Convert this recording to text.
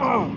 Oh.